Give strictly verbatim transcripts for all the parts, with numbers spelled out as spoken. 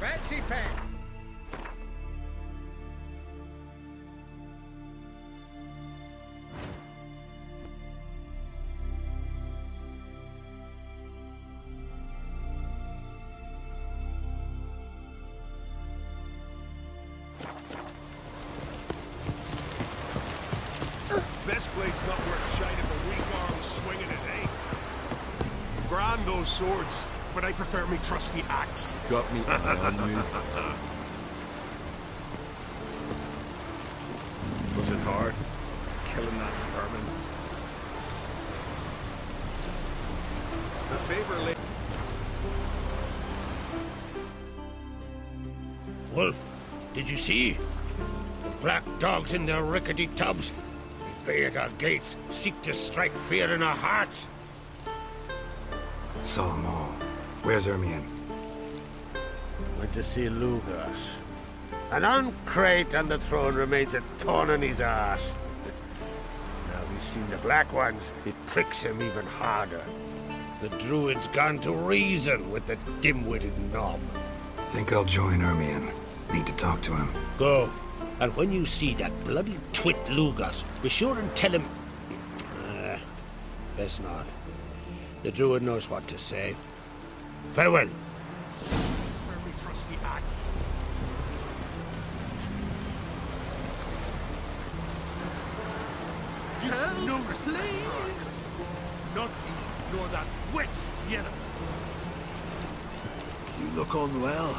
Fancy pants! Best blade's not worth shite if a weak arm swinging it, eh? Grand those swords, but I prefer me trusty axe. Got me eye on you. Was it hard? Killing that vermin. The favor lay. Wolf, did you see? The black dogs in their rickety tubs. They at our gates seek to strike fear in our hearts. Salmo, where's Ermion? Went to see Lugos. An uncrate on the throne remains a thorn in his ass. Now he's seen the black ones, it pricks him even harder. The druid's gone to reason with the dim-witted knob. Think I'll join Ermion. Need to talk to him. Go. And when you see that bloody twit Lugos, be sure and tell him... Uh, best not. The druid knows what to say. Farewell. Very trusty axe. You Help, know, please! Not you, nor that witch, Yennefer. You look on well.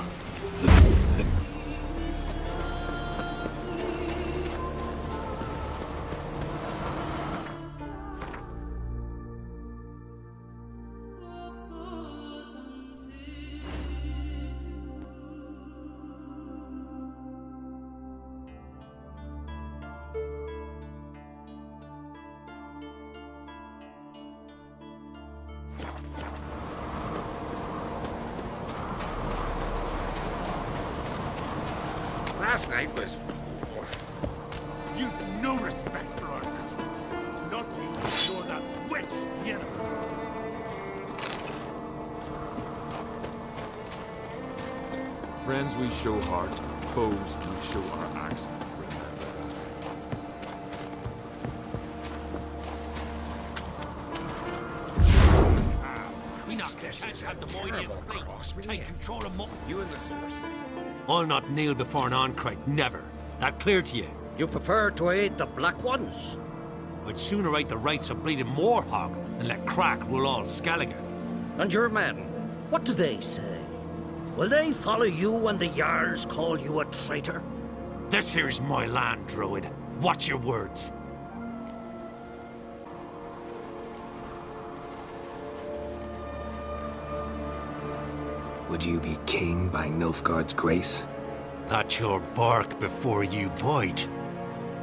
Last night was... You've no respect for our customs. Not you, nor that witch, Yennefer. Friends we show heart, foes we show our axe. We not can't have the moidious plate. Take control of mo- You and the sorcerer. I'll not kneel before an Ancrite, never. That clear to you? You prefer to aid the Black Ones? I'd sooner aid the rights of bleeding Morhog than let Crach rule all Skellige. And your men, what do they say? Will they follow you when the Jarls call you a traitor? This here is my land, Druid. Watch your words. Would you be king by Nilfgaard's grace? That's your bark before you bite.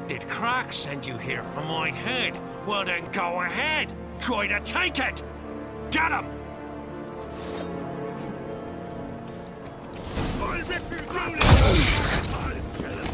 Did Crach send you here for my head? Well then go ahead! Try to take it! Get him! I'll rip you down! I'll kill him!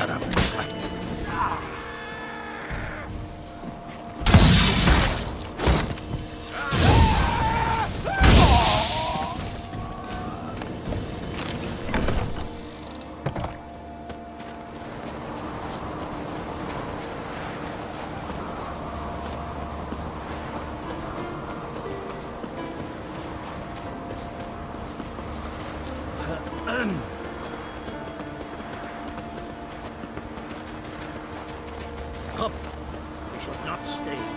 Shut up and fight. Stay here.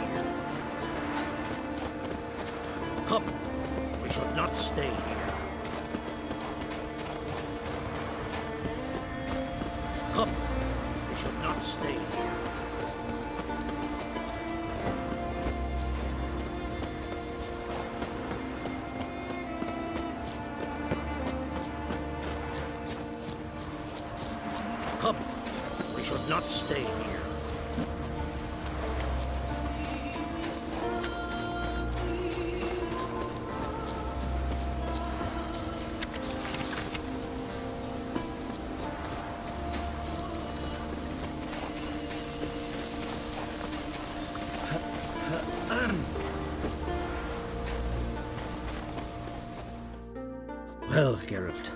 Well, Geralt,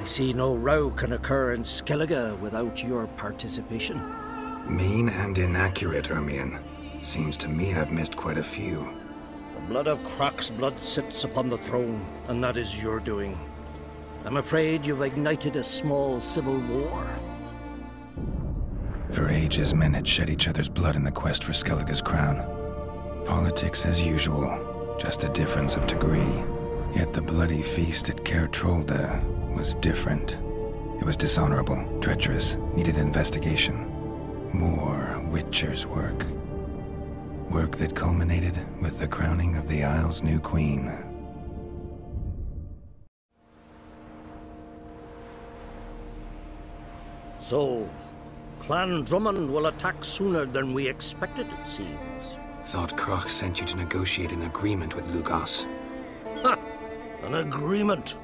I see no row can occur in Skellige without your participation. Mean and inaccurate, Ermion. Seems to me I've missed quite a few. The blood of Crach's blood sits upon the throne, and that is your doing. I'm afraid you've ignited a small civil war. For ages, men had shed each other's blood in the quest for Skellige's crown. Politics as usual, just a difference of degree. Yet the bloody feast at Caer Trolde was different. It was dishonorable, treacherous, needed investigation. More Witcher's work. Work that culminated with the crowning of the Isle's new queen. So, Clan Drummond will attack sooner than we expected, it seems. Thought Crach sent you to negotiate an agreement with Lugos. Ha! An agreement?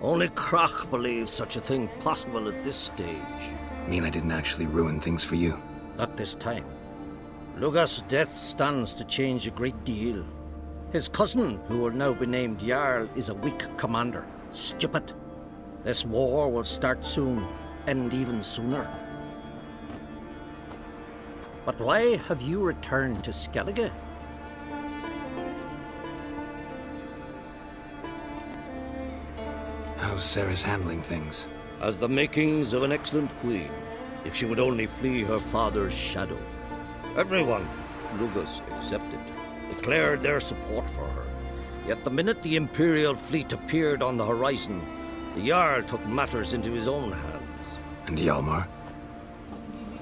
Only Crach believes such a thing possible at this stage. Mean I didn't actually ruin things for you? Not this time. Lugos' death stands to change a great deal. His cousin, who will now be named Jarl, is a weak commander. Stupid. This war will start soon, end even sooner. But why have you returned to Skellige? How's Cerys handling things? As the makings of an excellent queen, if she would only flee her father's shadow. Everyone, Lugos excepted, declared their support for her. Yet the minute the Imperial fleet appeared on the horizon, the Jarl took matters into his own hands. And Hjalmar?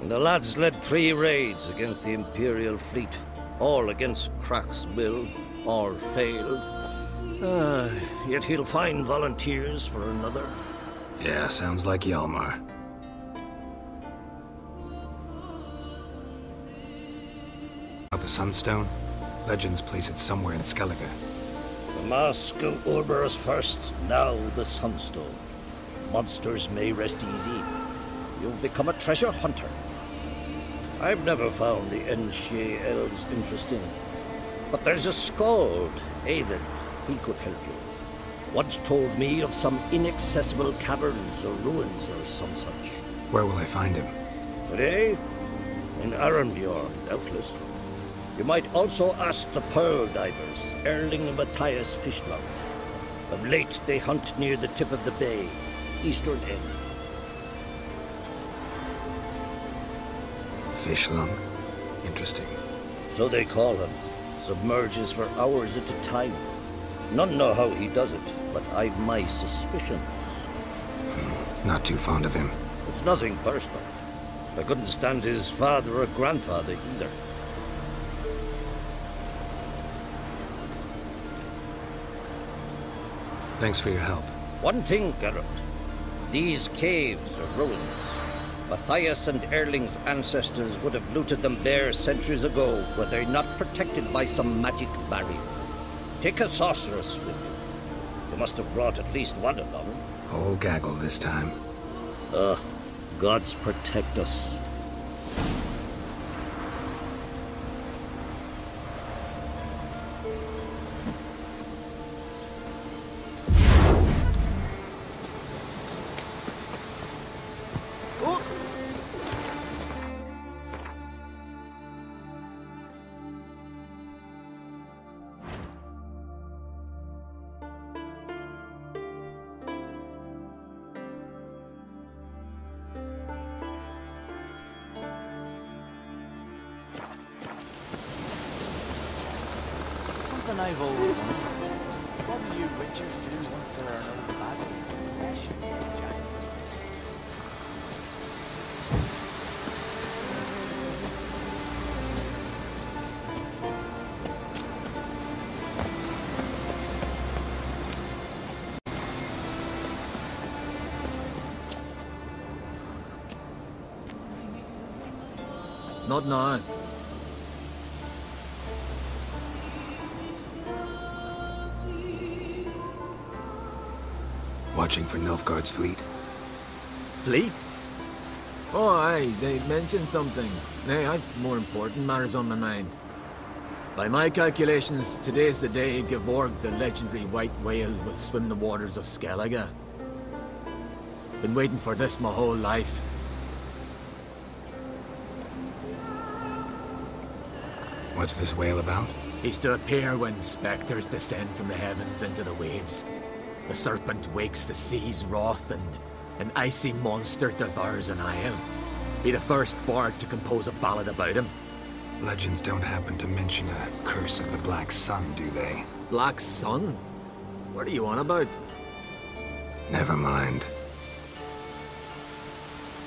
The lads led three raids against the Imperial fleet, all against Crach's will, all failed. Uh, yet he'll find volunteers for another. Yeah, sounds like Hjalmar. About the Sunstone? Legends place it somewhere in Skellige. The Mask of Ulberus first, now the Sunstone. Monsters may rest easy. You've become a treasure hunter. I've never found the Enche elves interesting. But there's a Skald, Avid. He could help you. Once told me of some inaccessible caverns or ruins or some such. Where will I find him? Today? In Arinbjorn, doubtless. You might also ask the pearl divers, Erling and Matthias Fishlum. Of late, they hunt near the tip of the bay, eastern end. Fishlum? Interesting. So they call him. Submerges for hours at a time. None know how he does it, but I've my suspicions. Mm, not too fond of him. It's nothing personal. I couldn't stand his father or grandfather either. Thanks for your help. One thing, Geralt. These caves are ruins. Matthias and Erling's ancestors would have looted them bare centuries ago, were they not protected by some magic barrier. Take a sorceress with you. You must have brought at least one of them. Whole gaggle this time. Ugh. gods protect us. I've always wondered, what do you witchers do once there are no battles in the nation? Not now. Watching for Nilfgaard's fleet. Fleet? Oh, aye, they mentioned something. Nay, I've more important matters on my mind. By my calculations, today's the day Geborg, the legendary white whale, will swim the waters of Skellige. Been waiting for this my whole life. What's this whale about? He's to appear when specters descend from the heavens into the waves. The serpent wakes the sea's wrath, and an icy monster devours an isle. Be the first bard to compose a ballad about him. Legends don't happen to mention a curse of the Black Sun, do they? Black Sun? What are you on about? Never mind.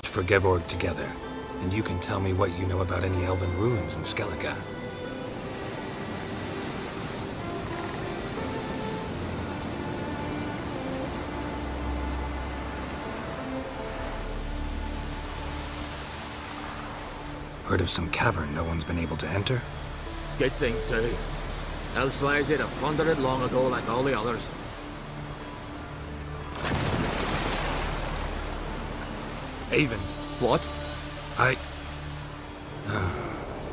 For Geborg together, and you can tell me what you know about any elven ruins in Skellige. Heard of some cavern no one's been able to enter? Good thing, too. Else lies it, I'd have plundered it long ago like all the others. Even. What? I...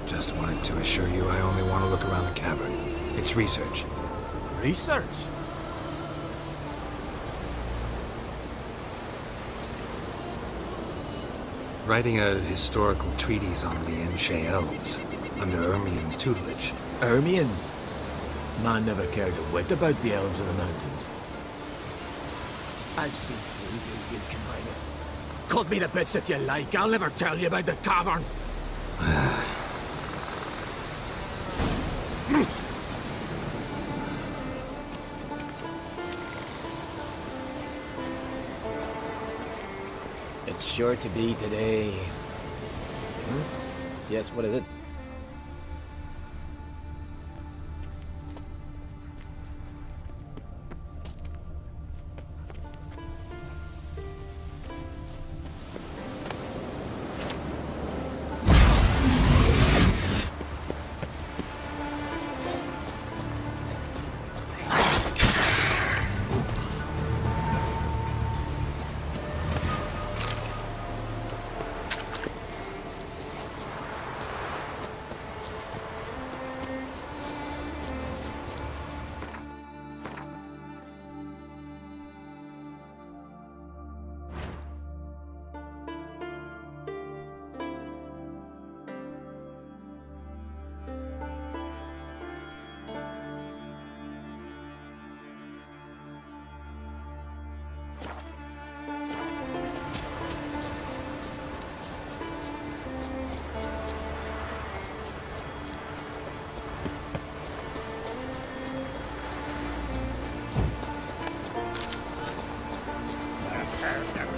Just wanted to assure you I only want to look around the cavern. It's research. Research? Writing a historical treatise on the Enche elves, under Ermion's tutelage. Ermion? Man never cared a whit about the elves of the mountains. I've seen you, you can write it. Cut me to bits if you like, I'll never tell you about the cavern! Sure to be today. Hmm? Yes, what is it?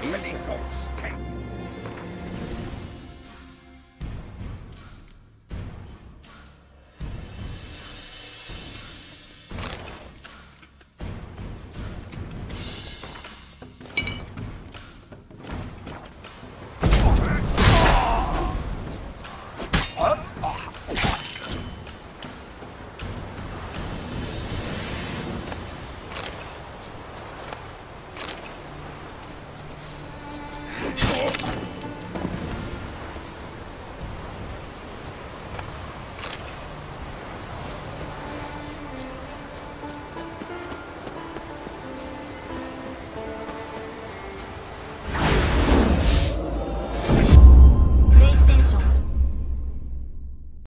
Many goats, ten.